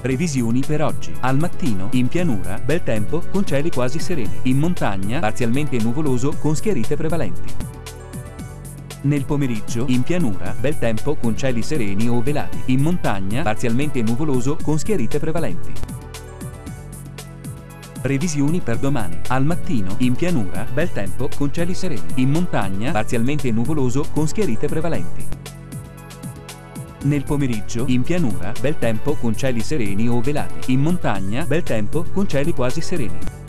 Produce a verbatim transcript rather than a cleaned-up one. Previsioni per oggi. Al mattino, in pianura, bel tempo, con cieli quasi sereni. In montagna, parzialmente nuvoloso, con schiarite prevalenti. Nel pomeriggio, in pianura, bel tempo, con cieli sereni o velati. In montagna, parzialmente nuvoloso, con schiarite prevalenti. Previsioni per domani. Al mattino, in pianura, bel tempo, con cieli sereni. In montagna, parzialmente nuvoloso, con schiarite prevalenti. Nel pomeriggio, in pianura, bel tempo con cieli sereni o velati. In montagna, bel tempo con cieli quasi sereni.